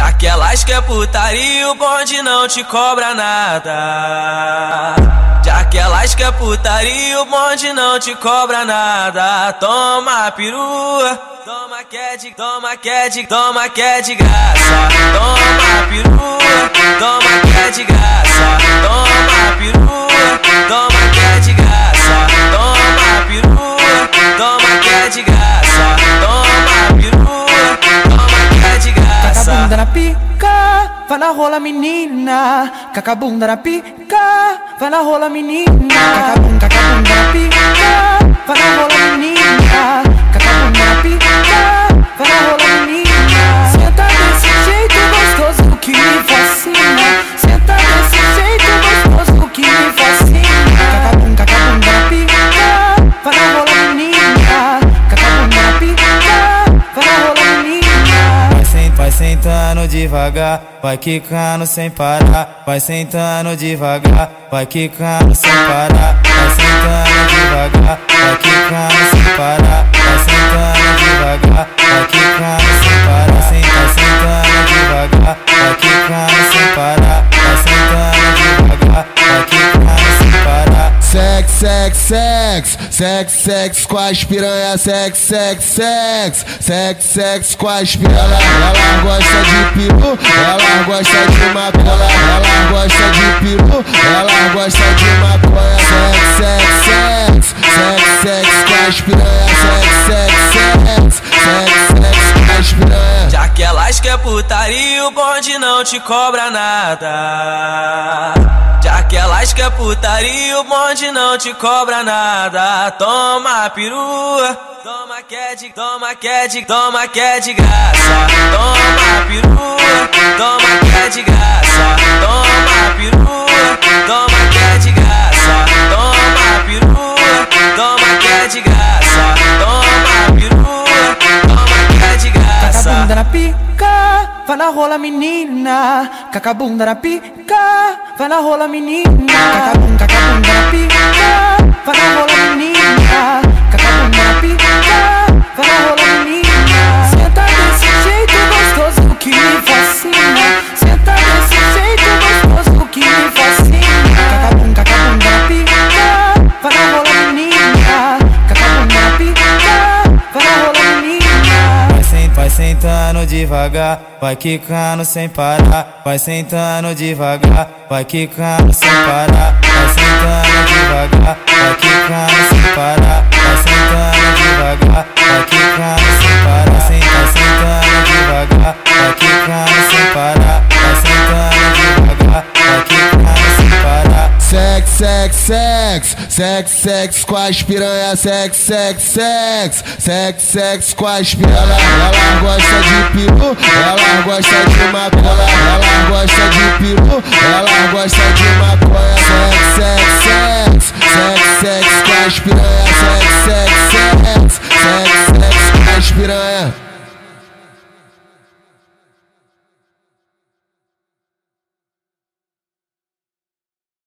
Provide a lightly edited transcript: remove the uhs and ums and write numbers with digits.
Já que elas quer putaria, o bonde não te cobra nada. Já que elas quer putaria, o bonde não te cobra nada. Toma perua, toma que é de, toma que é de, toma que é de graça. Toma perua, toma que é de graça. Toma perua, toma que é de graça. Toma perua, toma que é de graça. Toma perua, toma que é de graça. Cacabunda na pica, vai na rola menina. Cacabunda na pica, vai na rola menina. Cacabunda, cacabunda na pica, vai na rola menina. Cacabunda na pica, vai na rola menina. Senta desse jeito gostoso que me fascina. Senta desse jeito gostoso que me fascina. Cacabunda, cacabunda na pica, vai na rola menina. Cacabunda na pica, vai na rola menina. Vai sentando devagar, vai quicando sem parar. Vai sentando devagar, vai quicando sem parar. Vai sentando devagar, vai quicando sem parar. Vai sentando devagar, vai quicando sem parar. Vai sentando devagar, vai quicando sem parar. Vai sentando devagar, vai quicando sem parar. Sex, sex, sex, sex, sex com as piranha, sex, sex, sex, sex, sex com as piranha. Ela gosta de piru, ela gosta de maconha, ela gosta de piru, ela gosta de maconha. Sex, sex, sex, sex, sex com as piranha, sex, sex, sex, sex, sex com as piranha. Já que elas quer putaria, o bonde não te cobra nada. Já que elas quer putaria, o bonde não te cobra nada. Toma perua, toma que é de, toma que é de, toma que é de graça. Toma perua, toma que é de graça. Toma perua, toma que é de graça. Toma perua, toma que é de graça. Toma perua, toma que é de graça. Cacabunda na pica, vai na rola menina. Cacabunda na pica, vai na rola menina. Cacabunda, cacabunda na pica, vai na rola menina. Cacabunda na pica, vai na rola menina. Senta desse jeito gostoso que me fascina. Senta desse jeito gostoso que me fascina. Cacabunda, cacabunda na pica, vai na rola menina. Cacabunda na pica, vai na rola menina. Vai sentando devagar, vai quicando sem parar, vai sentando devagar, vai quicando sem parar, vai sentando devagar, vai quicando sem parar, vai sentando devagar, vai quicando sem parar, vai sentando devagar, vai quicando sem parar, vai sentando devagar, vai quicando sem parar. Sex, sex, sex, sex, sex com as piranha, sex, sex, sex, sex, sex com as piranha. Ela gosta de piru, ela gosta de maconha, ela gosta de piru, ela gosta de maconha. Sex, sex, sex, sex, sex com as piranha, sex, sex, sex, sex, sex com as piranha.